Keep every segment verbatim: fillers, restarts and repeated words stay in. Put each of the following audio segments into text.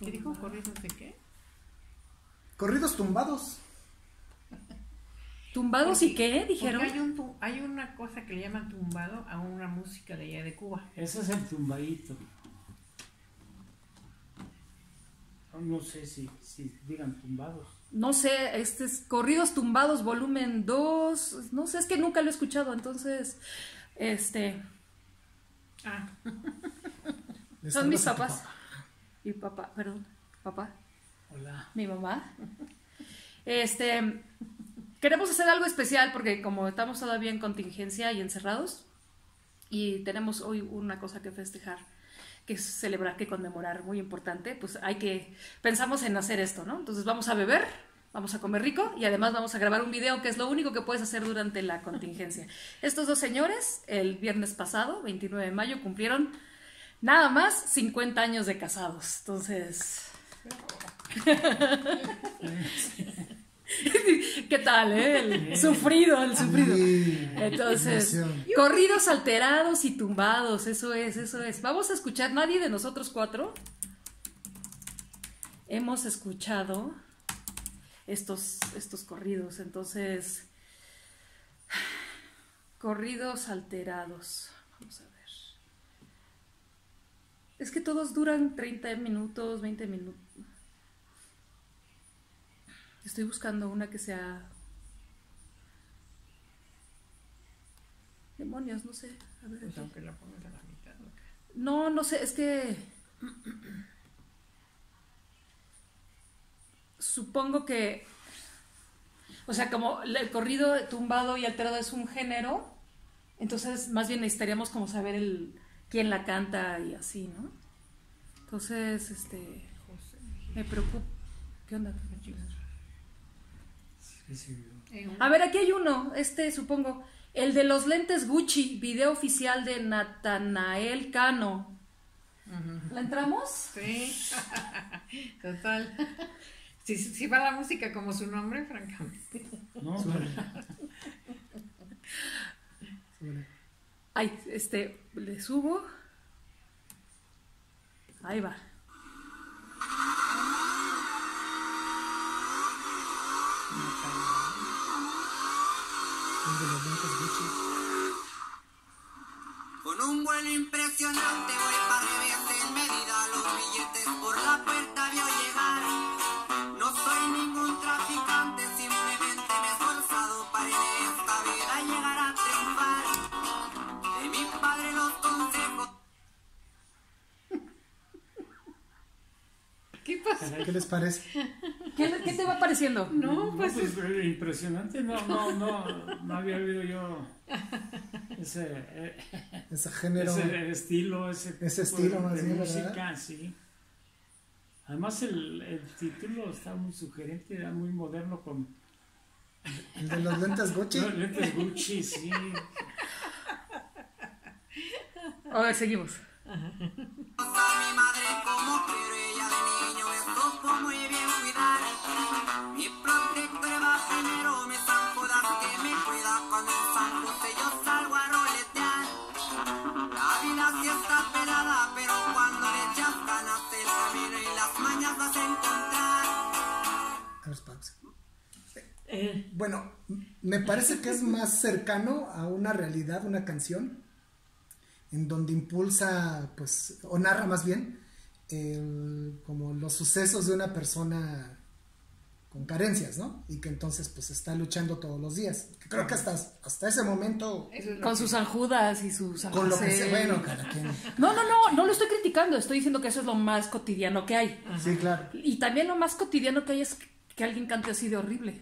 ¿Qué dijo? ¿Corridos de qué? Corridos tumbados. ¿Tumbados porque, y qué? Dijeron. Hay, un, hay una cosa que le llaman tumbado a una música de allá de Cuba. Ese es el tumbadito. No sé si, si digan tumbados. No sé, este es Corridos Tumbados, volumen dos. No sé, es que nunca lo he escuchado, entonces. Este. Ah. Son mis papás. Mi papá, perdón, papá. Hola. Mi mamá. Este. Queremos hacer algo especial porque, como estamos todavía en contingencia y encerrados, y tenemos hoy una cosa que festejar, que es celebrar, que conmemorar, muy importante, pues hay que, pensamos en hacer esto, ¿no? Entonces vamos a beber, vamos a comer rico y además vamos a grabar un video, que es lo único que puedes hacer durante la contingencia. Estos dos señores, el viernes pasado, veintinueve de mayo, cumplieron nada más cincuenta años de casados. Entonces... ¿Qué tal, eh? El sufrido, el sufrido. Entonces, corridos alterados y tumbados, eso es, eso es. Vamos a escuchar, nadie de nosotros cuatro hemos escuchado estos, estos corridos, entonces, corridos alterados. Vamos a ver. Es que todos duran treinta minutos, veinte minutos. Estoy buscando una que sea... Demonios, no sé. A ver, pues aunque la pongas a la mitad. No, no sé, es que... Supongo que... O sea, como el corrido tumbado y alterado es un género, entonces más bien necesitaríamos como saber el quién la canta y así, ¿no? Entonces, este... Me preocupa... ¿Qué onda? A ver, aquí hay uno, este supongo, el de los lentes Gucci, video oficial de Natanael Cano. Uh-huh. ¿La entramos? Sí, total. Si sí, sí va la música como su nombre, francamente. No, suele. Ay, este, le subo. Ahí va. Con un vuelo impresionante voy para Riverside en Mérida. Los billetes por la puerta vio llegar. No soy ningún traficante, simplemente me he esforzado para en esta vida llegar a triunfar. De mi padre los consejos. ¿Qué pasa? ¿Qué les parece? ¿Qué, qué te va pareciendo? No, pues, no, pues es... impresionante. No, no, no, no había oído yo ese, eh, ese género, ese estilo, ese, ese estilo más de bien, música, ¿verdad? Sí. Además el, el título está muy sugerente, era muy moderno con el de los lentes Gucci. Los lentes Gucci, sí. A ver, seguimos. Ajá. Muy bien cuidar, mi protector va primero, me zancudas que me cuida, cuando en San José yo salgo a roletear. La vida sí está pelada, pero cuando le echas ganas el camino y las mañas vas a encontrar. Eh. Bueno, me parece que es más cercano a una realidad, una canción, en donde impulsa, pues, o narra más bien, El, como los sucesos de una persona con carencias, ¿no? Y que entonces pues está luchando todos los días. Creo que hasta, hasta ese momento es con que, sus San Judas y sus San José. Con lo que se, bueno, cada quien. No, no, no, no lo estoy criticando, estoy diciendo que eso es lo más cotidiano que hay. Ajá. Sí, claro. Y también lo más cotidiano que hay es que alguien cante así de horrible.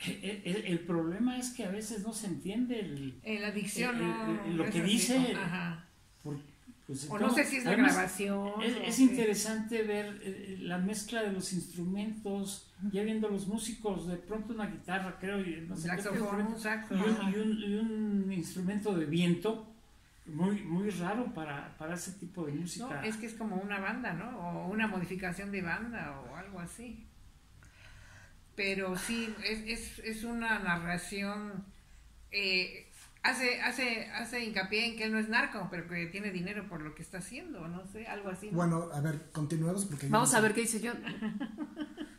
El, el, el problema es que a veces no se entiende el, la adicción, el, el, el, el, lo que dice. Ajá. Porque pues, o entonces, no sé si es la grabación. Es, es interesante ver eh, la mezcla de los instrumentos, ya viendo los músicos, de pronto una guitarra, creo, y, no sé saxofón, saxo, y, un, y, un, y un instrumento de viento, muy muy raro para, para ese tipo de música. No, es que es como una banda, ¿no? O una modificación de banda o algo así. Pero sí, es, es, es una narración... Eh, Hace, hace, hace hincapié en que él no es narco, pero que tiene dinero por lo que está haciendo, no sé, algo así, ¿no? Bueno, a ver, continuemos porque vamos no sé. a ver qué dice yo.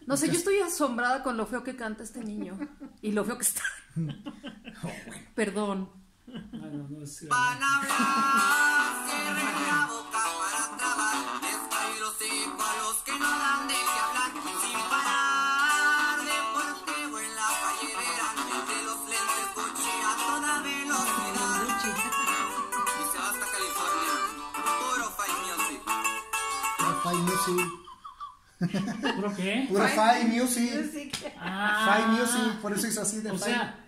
No sé, yo estoy asombrada con lo feo que canta este niño y lo feo que está. Oh, bueno. Perdón. Bueno, no sé. Five Music. ¿Puro qué? Pura Five Music. Ah, Five Music, por eso es así de o Five. O sea,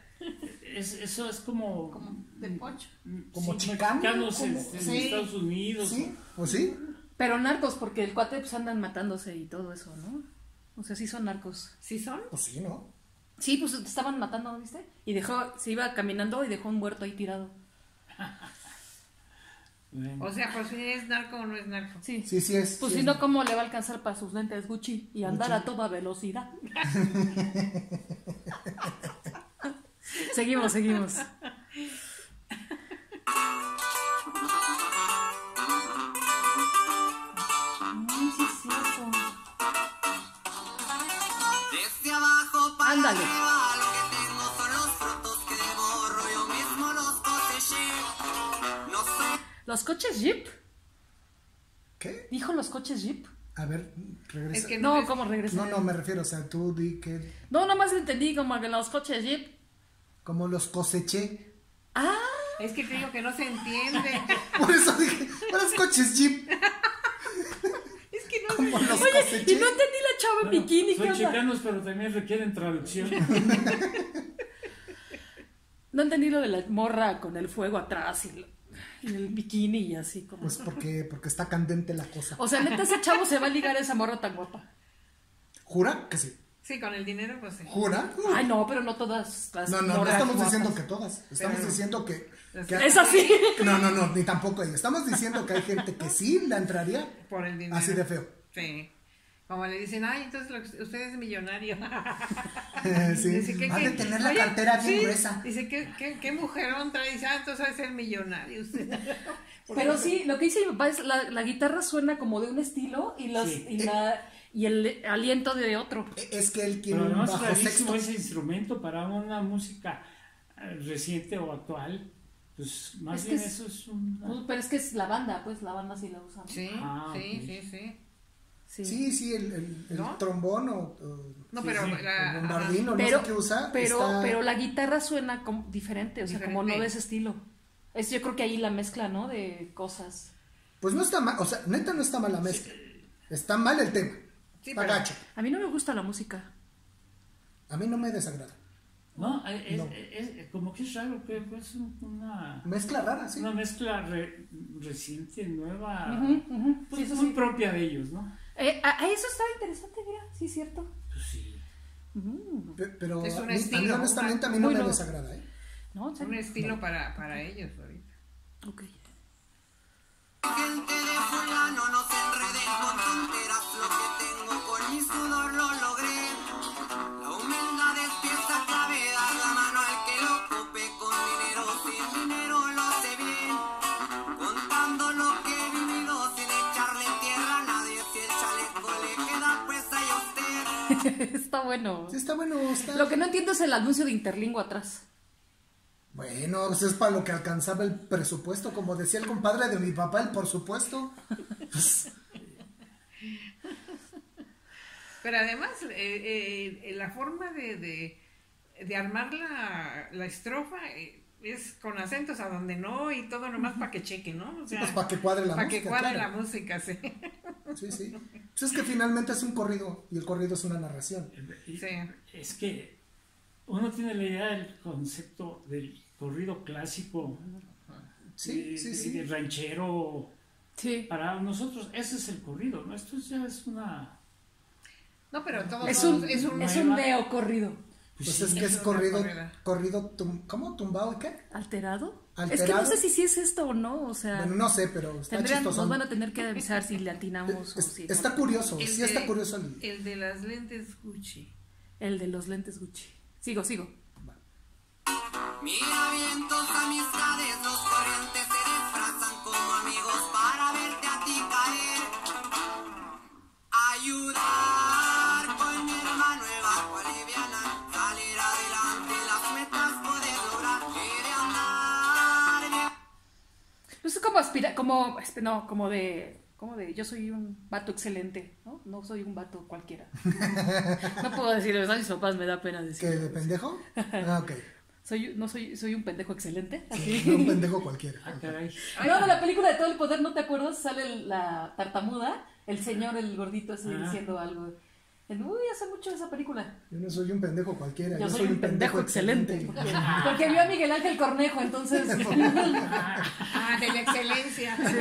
es, eso es como. Como de pocho. Como sí, chicano. Mexicanos como, en, sí. en Estados Unidos. Sí, o sí. Pero narcos, porque el cuate pues andan matándose y todo eso, ¿no? O sea, sí son narcos. ¿Sí son? Pues sí, ¿no? Sí, pues te estaban matando, ¿viste? Y dejó, se iba caminando y dejó un muerto ahí tirado. Bien. O sea, por si es narco o no es narco. Sí, sí, sí es. Pues sí, si no, ¿cómo le va a alcanzar para sus lentes Gucci y andar Gucci. a toda velocidad? Seguimos, seguimos. Desde abajo para Ándale. arriba. ¿Los coches Jeep? ¿Qué? ¿Dijo los coches Jeep? A ver, regresa. Es que no, no, ¿cómo regresa? No, no, me refiero, o sea, tú di que... No, nomás entendí como que los coches Jeep. Como los coseché. Ah. Es que te digo que no se entiende. Por eso dije, los coches Jeep. Es que no como me... los Oye, coseché. Y no entendí la chava en bueno, bikini. Son chicanos, pero también requieren traducción. No entendí lo de la morra con el fuego atrás y... Lo... Y el bikini y así como. Pues porque, porque está candente la cosa. O sea, neta, ese chavo se va a ligar a esa morra tan guapa. ¿Jura? Que sí. Sí, con el dinero, pues sí. ¿Jura? Uh. Ay, no, pero no todas las. No, no, no estamos guapas. diciendo que todas. Estamos pero, diciendo que. que es hay... así. No, no, no, ni tampoco. Estamos diciendo que hay gente que sí la entraría. Por el dinero. Así de feo. Sí. Como le dicen, ay, entonces lo, usted es millonario. Sí, dice, ¿qué, va qué? de tener la Oye, cartera bien sí. gruesa. Dice, ¿qué, qué, qué mujerón trae? Dice, ah, entonces va a ser millonario usted. Pero sí, lo que dice mi papá es, la, la guitarra suena como de un estilo y, los, sí. y, la, y el aliento de otro. Es que él quiere un bajo sexto. Ese instrumento para una música reciente o actual. Pues más es bien es, eso es un... Pero es que es la banda, pues la banda sí la usamos. Sí, ah, sí, okay. sí, sí. Sí, sí, sí, el, el, el ¿No? trombón o, o no, sí, pero, sí, la, el bombardino, no pero, sé qué usa. Pero, está... pero la guitarra suena como diferente, o sea, diferente. como no de ese estilo. Es, yo creo que ahí la mezcla, ¿no? De cosas. Pues no está mal, o sea, neta no está mal la mezcla. Sí. Está mal el tema. Sí, pero a mí no me gusta la música. A mí no me desagrada. No, es, no. Es, es, es como que es raro, que es una... Mezcla rara, sí. Una mezcla re, reciente, nueva, uh-huh, uh-huh. Pues, sí, muy sí. propia de ellos, ¿no? Eh, a, a eso estaba interesante, mira, sí es cierto. Sí. Mm. Pero, pero es un a, estilo, mí, a mí honestamente a mí no me no. desagrada, ¿eh? No, o sea, un estilo no. para, para ellos ahorita. Ok. Gente de fulano, no se enreden con tonteras, lo que tengo con mi sudor lo logré. La humildad despierta clavedad, la mano al que lo ocupe con dinero, sin dinero lo hace bien, contando lo que he vivido sin echarle tierra a nadie, si el chaleco le queda puesta y a usted. Está bueno. Sí, está bueno. Está... Lo que no entiendo es el anuncio de Interlingua atrás. Bueno, pues es para lo que alcanzaba el presupuesto, como decía el compadre de mi papá, el por supuesto. Pero además, eh, eh, la forma de, de, de armar la, la estrofa es con acentos a donde no y todo nomás para que cheque, ¿no? O sea, sí, pues para que cuadre la música. Para que cuadre claro. la música, sí. Sí, sí. Pues es que finalmente es un corrido y el corrido es una narración. Sí. Es que... Uno tiene la idea del concepto del corrido clásico, sí, de, sí, sí. de ranchero. Sí. Para nosotros ese es el corrido, ¿no? Esto ya es una... No, pero todo es un, es un, es un neocorrido. Pues, pues sí, es que es, es corrido, corrido tum, ¿cómo? ¿Tumbado y qué? ¿Alterado? ¿Alterado? Es que no sé si sí es esto o no, o sea... Bueno, no sé, pero está tendrán, nos van a tener que avisar si le atinamos es, o si... Está no. curioso, el sí de, está curioso. El... el de las lentes Gucci. El de los lentes Gucci. Sigo, sigo. Mira vientos, amistades, los corrientes se disfrazan como amigos para verte a ti caer. Ayudar con mi hermano, evacuar, alivianar, salir adelante, las metas poder lograr, querer andar. No sé cómo aspira, como, no, como de... Como de, yo soy un vato excelente, ¿no? No soy un vato cualquiera. No puedo decir eso a mis papás, me da pena decir. ¿Qué, de pendejo? Ah, ok. Soy, no soy, soy un pendejo excelente. ¿Así? Sí, no un pendejo cualquiera. Ah, caray. Ay, no, de la película de Todo el Poder, ¿no te acuerdas? Sale la tartamuda, el señor, el gordito, así ah. diciendo algo. Uy, hace mucho esa película. Yo no soy un pendejo cualquiera. Yo, yo soy, soy un pendejo, pendejo excelente. excelente. Porque vio a Miguel Ángel Cornejo, entonces. Ah, de la excelencia. Sí.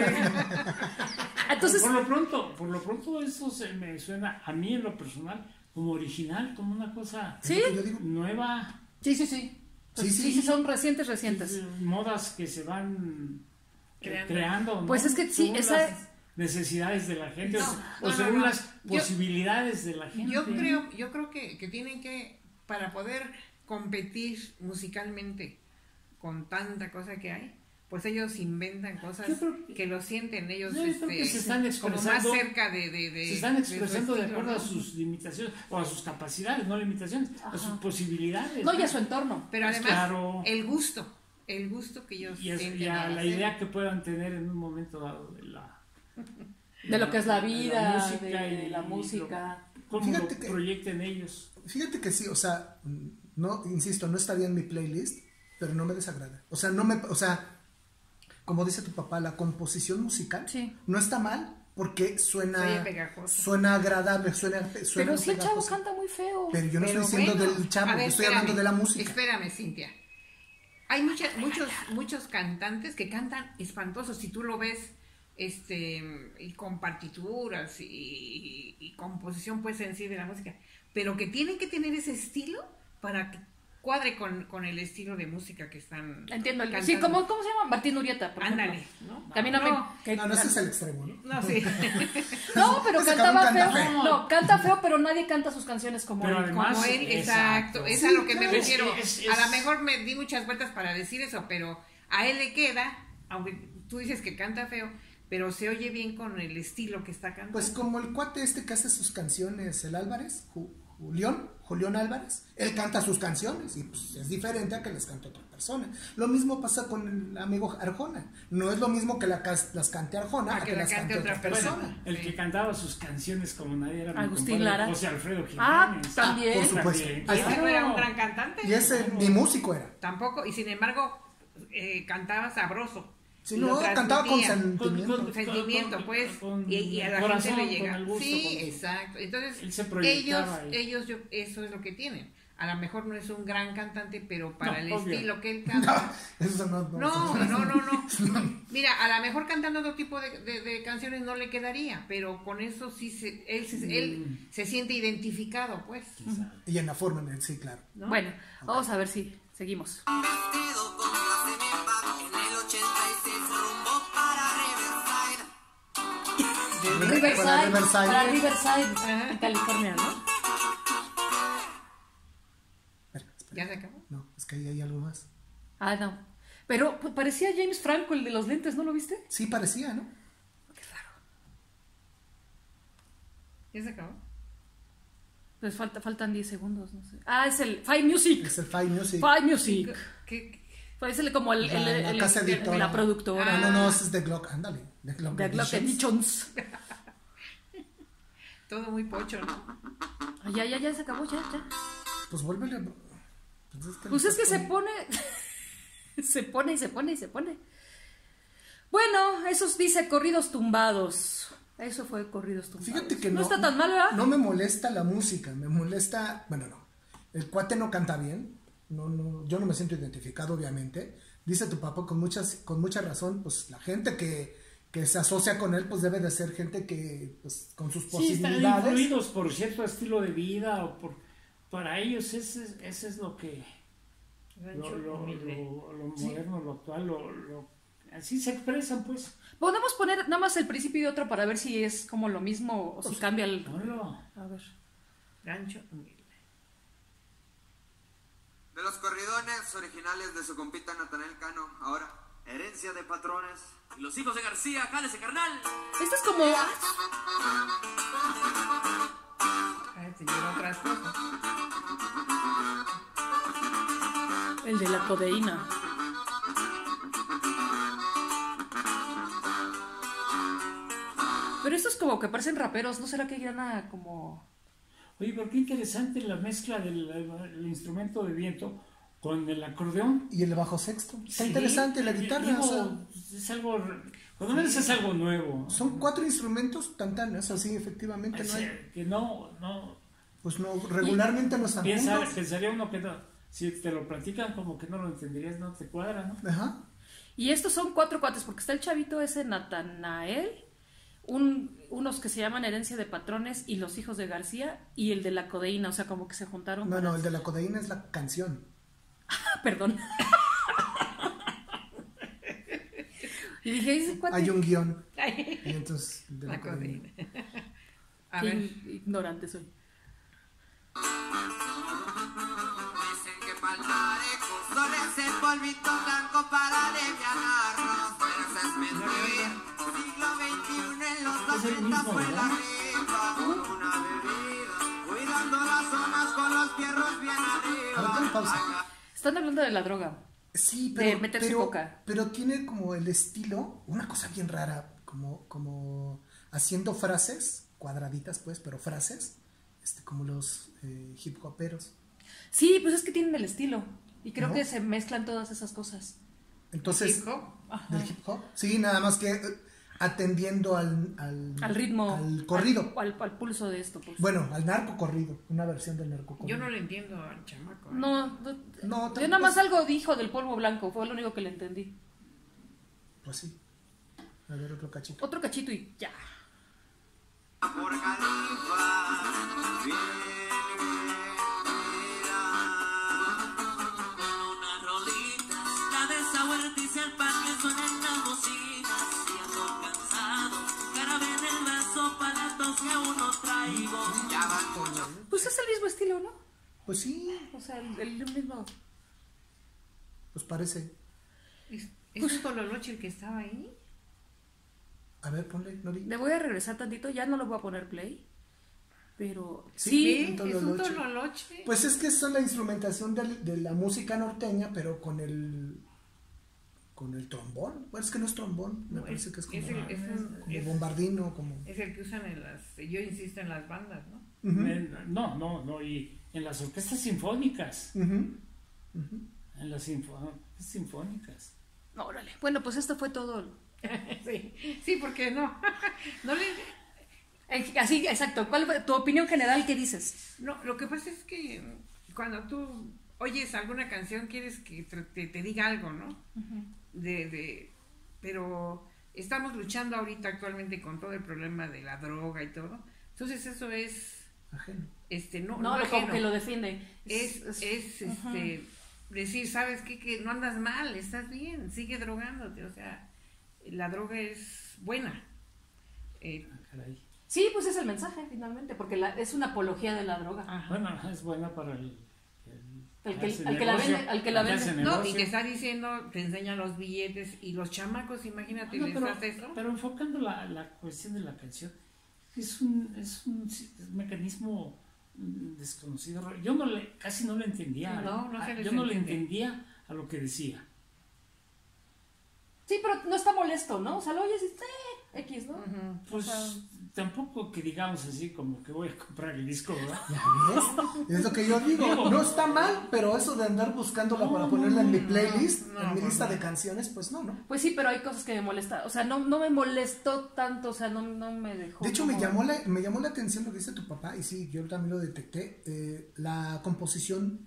Entonces, por lo pronto, por lo pronto eso se me suena a mí en lo personal como original, como una cosa ¿sí? nueva. Sí, sí, sí. Pues, sí, sí, sí, son recientes, recientes. Sí, modas que se van creando. creando ¿no? Pues es que sí, esa es... necesidades de la gente no, o, no, o según no, no. las posibilidades yo, de la gente. Yo creo, yo creo que, que tienen que, para poder competir musicalmente con tanta cosa que hay, pues ellos inventan cosas que, que lo sienten ellos no, este, que se están como más cerca de, de, de se están expresando de, de acuerdo a sus limitaciones o a sus capacidades, no limitaciones, ajá, a sus posibilidades. No, y a su entorno. Pero pues además, claro, el gusto, el gusto que ellos y sienten. Y a la idea que puedan tener en un momento dado de la... de lo que es la vida, de la música, de, de la música. Lo, cómo fíjate lo que, proyecten ellos. Fíjate que sí, o sea, no, insisto, no estaría en mi playlist, pero no me desagrada. O sea, no me, o sea, como dice tu papá, la composición musical sí. no está mal porque suena suena agradable, suena, suena pero si el chavo canta muy feo. Pero yo no pero estoy diciendo bueno, del chavo, ver, estoy espérame, hablando de la música. Espérame, Cintia. Hay mucha, muchos muchos cantantes que cantan espantosos, si tú lo ves este y con partituras y, y, y composición pues en sí de la música, pero que tienen que tener ese estilo para que cuadre con, con el estilo de música que están entiendo cantando. Sí, como cómo se llama Martín Urieta, ándale, ¿no? A mí no, no, me, que, no, no ese es el extremo, ¿no? No, sí. No, pero no, cantaba canta feo. feo. No, canta feo, pero nadie canta sus canciones como pero él, además, como él, exacto, exacto. es sí, a lo que claro. me refiero. Es, es, es. A lo mejor me di muchas vueltas para decir eso, pero a él le queda, aunque tú dices que canta feo, pero se oye bien con el estilo que está cantando. Pues como el cuate este que hace sus canciones, el Álvarez, Julión, Julión Álvarez, él canta sus canciones y pues es diferente a que las cante otra persona. Lo mismo pasa con el amigo Arjona, no es lo mismo que la, las cante Arjona a que, que las cante, cante otra, otra persona. persona. El que cantaba sus canciones como nadie era Agustín Lara, José Alfredo Jiménez. Ah, también. Por supuesto. ¿También? ¿Y ese no era un gran cantante? Y ese ni músico era. Tampoco, y sin embargo eh, cantaba sabroso. Si no, cantaba con sentimiento, con, con, sentimiento con, pues, con, y, y a la corazón, gente le llega. Gusto, sí, con... exacto. Entonces, ellos, ahí. ellos yo, eso es lo que tienen. A lo mejor no es un gran cantante, pero para no, el obvio. estilo que él canta. No, eso no, no, no, no, no, no. Mira, a lo mejor cantando otro tipo de, de, de canciones no le quedaría, pero con eso sí se, él, se, mm. él se siente identificado, pues. Exacto. Y en la forma, sí, claro. ¿No? Bueno, okay. Vamos a ver si seguimos. Riverside, para Riverside, para Riverside en California, ¿no? Espera, espera. ¿Ya se acabó? No, es que ahí hay algo más. Ah, no. Pero parecía James Franco, el de los lentes, ¿no lo viste? Sí, parecía, ¿no? Qué raro. ¿Ya se acabó? Pues falta, faltan diez segundos, no sé. Ah, es el Five Music. Es el Five Music. Five Music. ¿Qué? qué? Parece como el, el, el, el, la, el, el, el la productora. Ah. No, no, ese es The Glock, ándale. The Glock Editions. Todo muy pocho, ¿no? Ay, ya, ya, ya se acabó, ya, ya. Pues vuélvele. Pues es que, pues es que se pone. se pone y se pone y se pone. Bueno, eso dice Corridos Tumbados. Eso fue Corridos Tumbados. Fíjate que no. No está tan mal, ¿verdad? No me molesta la música, me molesta. Bueno, no. El cuate no canta bien. No, no, yo no me siento identificado, obviamente. Dice tu papá con muchas, con mucha razón, pues la gente que, que se asocia con él, pues debe de ser gente que, pues, con sus posibilidades. Sí, están influidos por cierto estilo de vida o por, para ellos ese, ese es lo que, lo, lo, lo, lo moderno, sí. lo actual, lo, lo, así se expresan, pues. Podemos poner nada más el principio y otro para ver si es como lo mismo o pues, si cambia el. No, no. A ver. Gancho. De los corridos canciones originales de su compita Natanael Cano. Ahora, Herencia de Patrones. Los Hijos de García, jálese carnal. Esto es como... Ay, te llevo otra cosa. El de la codeína. Pero estos como que parecen raperos, ¿no será que hay nada como...? Oye, pero qué interesante la mezcla del el instrumento de viento con el acordeón. Y el bajo sexto. Está sí, interesante, la guitarra. Digo, o sea, es algo... Cuando me dices algo nuevo. Son cuatro instrumentos tan tan, o sea, sí, efectivamente. Es, no hay... Que no, no... Pues no, regularmente no están juntos. Pensaría uno que no, si te lo platican como que no lo entenderías, no te cuadra, ¿no? Ajá. Y estos son cuatro cuates, porque está el chavito ese Natanael... Un, unos que se llaman Herencia de Patrones y Los Hijos de García y el de la codeína, o sea, como que se juntaron. No, no, el... el de la codeína es la canción. Ah, perdón. Y dije, ¿y cuánto? Hay un guión. Y entonces, de la, la codeína. codeína. A Qué ver. Ignorante soy. Dicen que falta eco, solo es el polvito blanco para desviarnos, fuerzas es mentir. Es el mismo, ¿verdad? Están hablando de la droga. Sí, pero, de meterse pero, coca. Pero tiene como el estilo, una cosa bien rara, como, como haciendo frases, cuadraditas pues, pero frases, este, como los eh, hip hoperos. Sí, pues es que tienen el estilo. Y creo ¿no? que se mezclan todas esas cosas. Entonces, ¿hip hop? ¿Del hip hop? Sí, nada más que... atendiendo al, al, al ritmo, al corrido, al, al, al pulso de esto pues. Bueno, al narco corrido, una versión del narco corrido. Yo no le entiendo al chamaco, ¿eh? no, no, no yo nada más algo dijo del polvo blanco, fue lo único que le entendí. Pues sí, a ver otro cachito. Otro cachito y ya. Pues es el mismo estilo, ¿no? Pues sí. O sea, el, el mismo. Pues parece. ¿Es, es pues, Tololoche el que estaba ahí? A ver, ponle, Nori. Le voy a regresar tantito, ya no lo voy a poner play. Pero sí, sí un es un Tololoche. Pues es que es la instrumentación de, de la música norteña, pero con el... con el trombón, pues es que no es trombón, me no, parece es, que es como, es el, es un, como es, bombardino, como... Es el que usan en las, yo insisto, en las bandas, ¿no? Uh-huh. en, no, no, no, y en las orquestas sinfónicas, uh-huh. Uh-huh. en las sinfo- sinfónicas. Órale, bueno, pues esto fue todo. Sí, sí, porque no, no le... Así, exacto, ¿cuál fue tu opinión general, qué dices? No, lo que pasa es que cuando tú oyes alguna canción, quieres que te, te diga algo, ¿no? Uh-huh. De, de, pero estamos luchando ahorita actualmente con todo el problema de la droga y todo, entonces eso es ajeno. Este, no, no, no lo ajeno, como que lo defiende es, es, es este, decir, sabes qué, que no andas mal, estás bien, sigue drogándote, o sea, la droga es buena. eh, ah, caray. Sí, pues es el mensaje finalmente, porque la, es una apología de la droga. Ajá. Bueno, es buena para el Al que, al, que negocio, vende, al que la vende, no, y que está diciendo, te enseñan los billetes y los chamacos, imagínate, no, no, les haces eso. Pero enfocando la, la cuestión de la canción, es un, es un, es un mecanismo desconocido. Yo no le, casi no le entendía. No, no se les yo entiende. No le entendía a lo que decía. Sí, pero no está molesto, ¿no? O sea, lo oyes y X, ¿no? Uh-huh. Pues o sea, tampoco que digamos así como que voy a comprar el disco, ¿verdad? ¿Ya ves? Es lo que yo digo. No está mal, pero eso de andar buscándola no, para ponerla en mi playlist, no, no, en mi lista no. de canciones, pues no, ¿no? Pues sí, pero hay cosas que me molestan. O sea, no, no me molestó tanto, o sea, no, no me dejó. De hecho, como... me, llamó la, me llamó la atención lo que dice tu papá, y sí, yo también lo detecté. Eh, la composición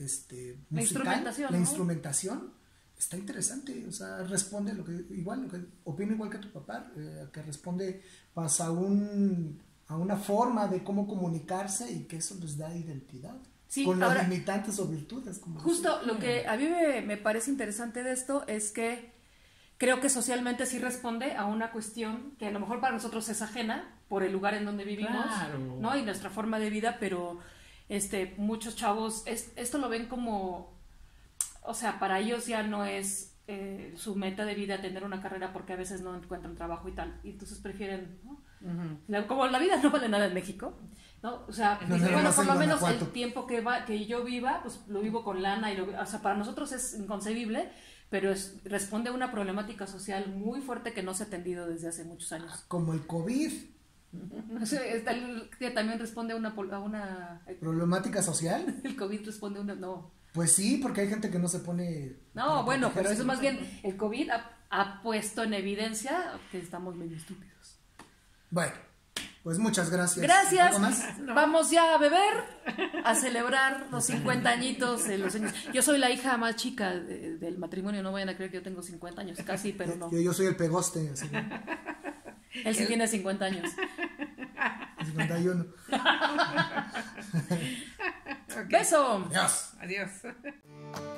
este, musical, la instrumentación, la ¿no? instrumentación está interesante, o sea, responde lo que igual, lo que opino igual que tu papá, eh, que responde pues, a, un, a una forma de cómo comunicarse y que eso les da identidad, sí, con ahora, las limitantes o virtudes. Como justo decía. Lo que a mí me, me parece interesante de esto es que creo que socialmente sí responde a una cuestión que a lo mejor para nosotros es ajena por el lugar en donde vivimos, claro, ¿no? Y nuestra forma de vida, pero este, muchos chavos es, esto lo ven como... o sea, para ellos ya no es eh, su meta de vida tener una carrera porque a veces no encuentran trabajo y tal, y entonces prefieren, ¿no? Uh-huh. la, como la vida no vale nada en México, ¿no? O sea, entonces, bueno, por lo menos el tiempo que va, que yo viva, pues lo vivo con lana y lo, o sea, para nosotros es inconcebible, pero es, responde a una problemática social muy fuerte que no se ha atendido desde hace muchos años. Como el COVID. No sé, está el, que también responde a una, a una... ¿problemática social? El COVID responde a una... No. Pues sí, porque hay gente que no se pone... No, bueno, pero eso más bien, el COVID ha, ha puesto en evidencia que estamos medio estúpidos. Bueno, pues muchas gracias. Gracias. Más? No. Vamos ya a beber, a celebrar los cincuenta añitos. De los años. Yo soy la hija más chica de, del matrimonio, no vayan a creer que yo tengo cincuenta años, casi, pero no. Yo, yo soy el pegoste, así. Él sí el... tiene cincuenta años. cincuenta y uno. Okay. Beso. Adiós. Adiós.